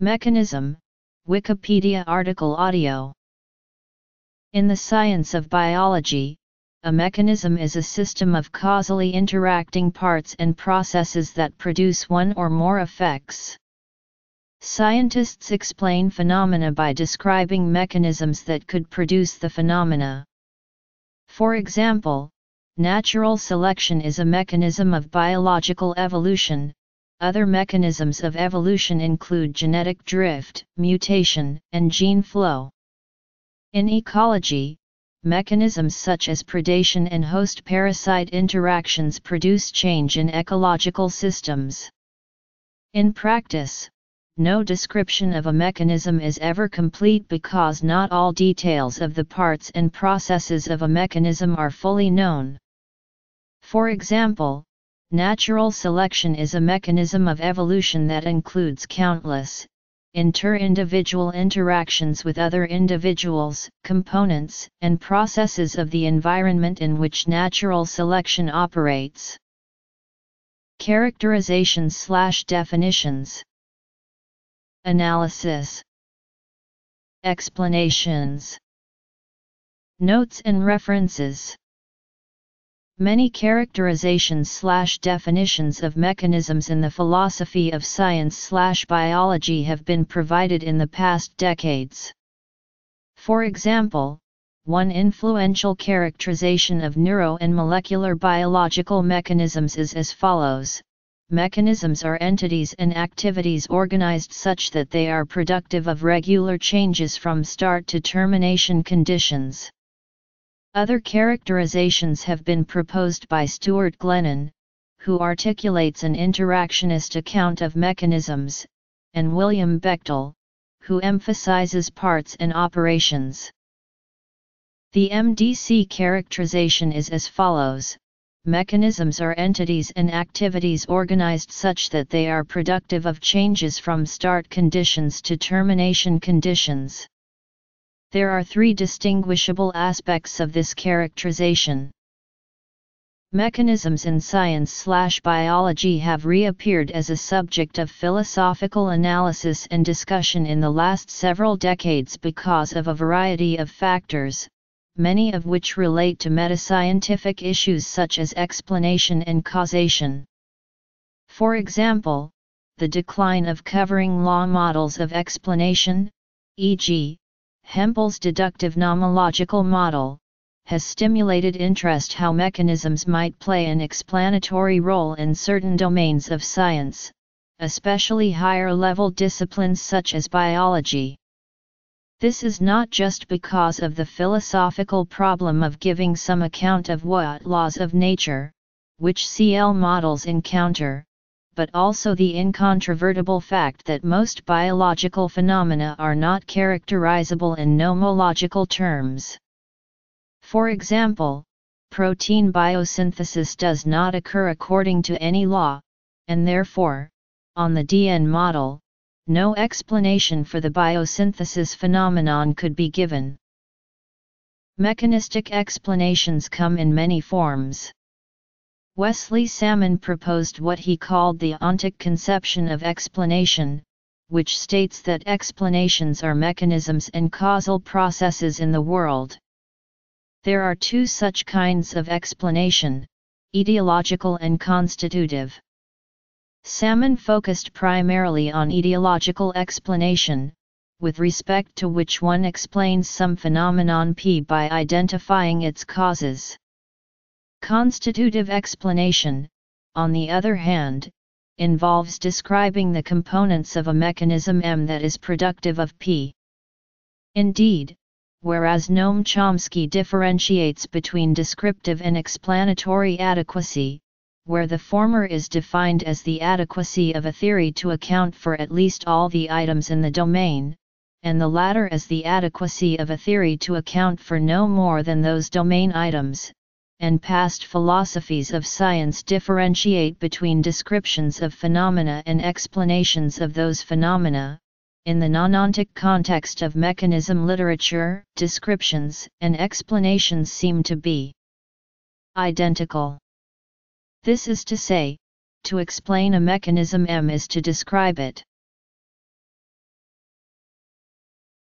Mechanism, Wikipedia article audio. In the science of biology, a mechanism is a system of causally interacting parts and processes that produce one or more effects. Scientists explain phenomena by describing mechanisms that could produce the phenomena. For example, natural selection is a mechanism of biological evolution. Other mechanisms of evolution include genetic drift, mutation, and gene flow. In ecology, mechanisms such as predation and host-parasite interactions produce change in ecological systems. In practice, no description of a mechanism is ever complete because not all details of the parts and processes of a mechanism are fully known. For example, natural selection is a mechanism of evolution that includes countless, inter-individual interactions with other individuals, components, and processes of the environment in which natural selection operates. Characterizations/definitions. Analysis. Explanations. Notes and references. Many characterizations/definitions of mechanisms in the philosophy of science/biology have been provided in the past decades. For example, one influential characterization of neuro and molecular biological mechanisms is as follows. Mechanisms are entities and activities organized such that they are productive of regular changes from start to termination conditions. Other characterizations have been proposed by Stuart Glennon, who articulates an interactionist account of mechanisms, and William Bechtel, who emphasizes parts and operations. The MDC characterization is as follows. Mechanisms are entities and activities organized such that they are productive of changes from start conditions to termination conditions. There are three distinguishable aspects of this characterization. Mechanisms in science/biology have reappeared as a subject of philosophical analysis and discussion in the last several decades because of a variety of factors, many of which relate to metascientific issues such as explanation and causation. For example, the decline of covering law models of explanation, e.g., Hempel's deductive nomological model, has stimulated interest how mechanisms might play an explanatory role in certain domains of science, especially higher-level disciplines such as biology. This is not just because of the philosophical problem of giving some account of what laws of nature, which CL models encounter, but also the incontrovertible fact that most biological phenomena are not characterizable in nomological terms. For example, protein biosynthesis does not occur according to any law, and therefore, on the DN model, no explanation for the biosynthesis phenomenon could be given. Mechanistic explanations come in many forms. Wesley Salmon proposed what he called the ontic conception of explanation, which states that explanations are mechanisms and causal processes in the world. There are two such kinds of explanation, etiological and constitutive. Salmon focused primarily on etiological explanation, with respect to which one explains some phenomenon P by identifying its causes. Constitutive explanation, on the other hand, involves describing the components of a mechanism M that is productive of P. Indeed, whereas Noam Chomsky differentiates between descriptive and explanatory adequacy, where the former is defined as the adequacy of a theory to account for at least all the items in the domain, and the latter as the adequacy of a theory to account for no more than those domain items, and past philosophies of science differentiate between descriptions of phenomena and explanations of those phenomena. In the non-ontic context of mechanism literature, descriptions and explanations seem to be identical. This is to say, to explain a mechanism M is to describe it.